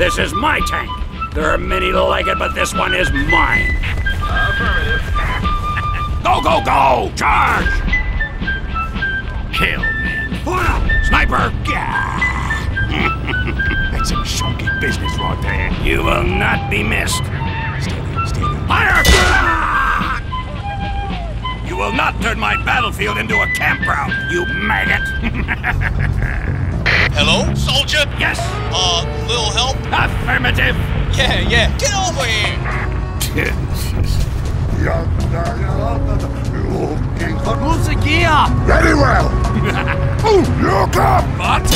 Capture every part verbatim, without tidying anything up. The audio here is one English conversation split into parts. This is my tank. There are many like it, but this one is mine. Affirmative. Go, go, go! Charge! Kill, man. Sniper! That's some shonky business right there. You will not be missed. Stay there, stay there. Fire! You will not turn my battlefield into a campground, you maggot! Hello, soldier? Yes? Uh, little help? Affirmative! Yeah, yeah, get over here! Move the gear up! Very well! Look up! But?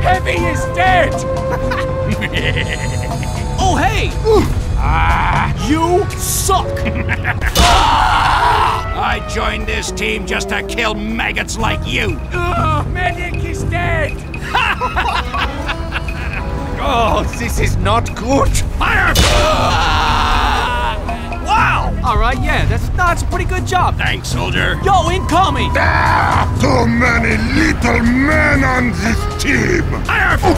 Heavy is dead! Oh, hey! Uh, you suck! I joined this team just to kill maggots like you! Uh, Medic is dead! Oh, this is not good! Fire! Wow! Alright, yeah, that's, that's a pretty good job! Thanks, soldier! Yo, incoming! Ah, too many little men on this team! Fire! Oh.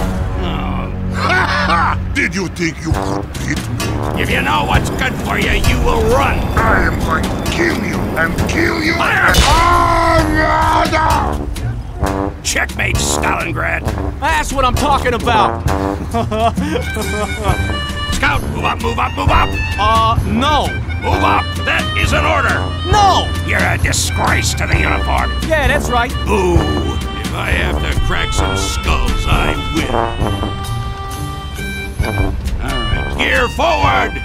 Did you think you could beat me? If you know what's good for you, you will run! I am going to kill you and kill you! Fire! Oh, no, no. Checkmate, Stalingrad! That's what I'm talking about! Scout, move up, move up, move up! Uh, no! Move up! That is an order! No! You're a disgrace to the uniform! Yeah, that's right! Boo! If I have to crack some skulls, I will! Alright, gear forward!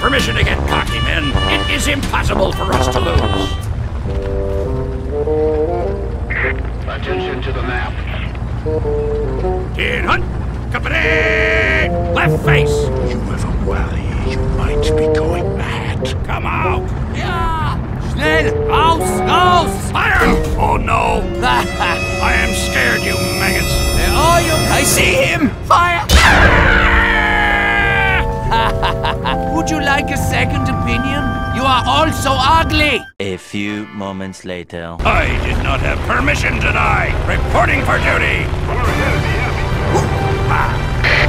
Permission to get cocky, men. It is impossible for us to lose. Attention to the map. In hunt! Company! Left face! You ever worry you might be going mad? Come out! Yeah! Schnell! Raus! Raus! Fire! Oh no! I am scared, you maggots! There are you! I see him! Fire! Would you like a second opinion? You are all so ugly! A few moments later... I did not have permission tonight! Reporting for duty!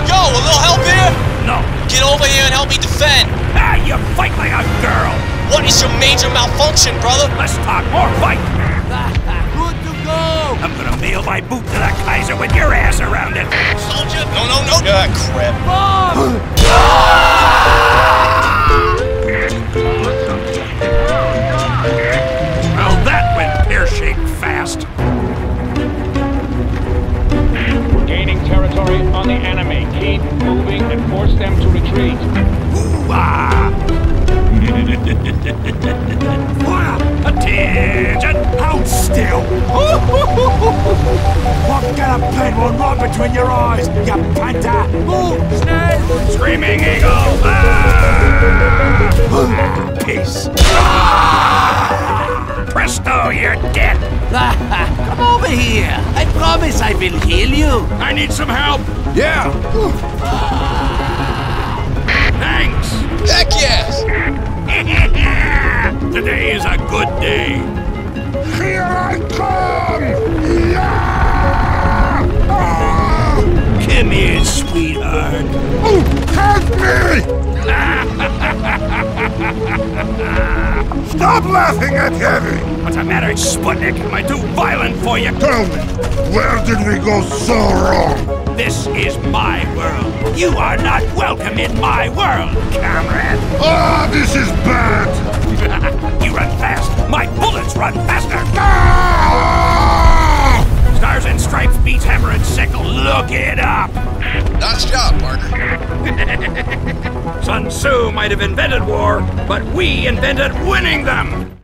Yo, a little help here? No. Get over here and help me defend! Ah, you fight like a girl! What is your major malfunction, brother? Let's talk more fight! Good to go! I'm gonna mail my boot to the Kaiser with your ass around it! Soldier! No, no, no! Ah, crap! Bomb! Well, that went pear-shaped fast. Gaining territory on the enemy. Keep moving and force them to retreat. Ooh-ah! Attention! Out still! What kind of pain will run between your eyes, you panther? Move, snake! Screaming eagle! Ah! Peace! Ah! Presto, you're dead! Come over here! I promise I will heal you! I need some help! Yeah! Thanks! Heck yes! Today is a good day. Here I come! Yeah! Oh! Come here, sweetheart. Oh, help me! Stop laughing at Heavy! What's the matter, Sputnik? Am I too violent for you? Tell me, where did we go so wrong? This is my world. You are not welcome in my world, comrade. Ah, oh, this is bad! You run fast! My bullets run faster! Ah! Stars and Stripes beats Hammer and Sickle. Look it up! Nice job, partner. Sun Tzu might have invented war, but we invented winning them!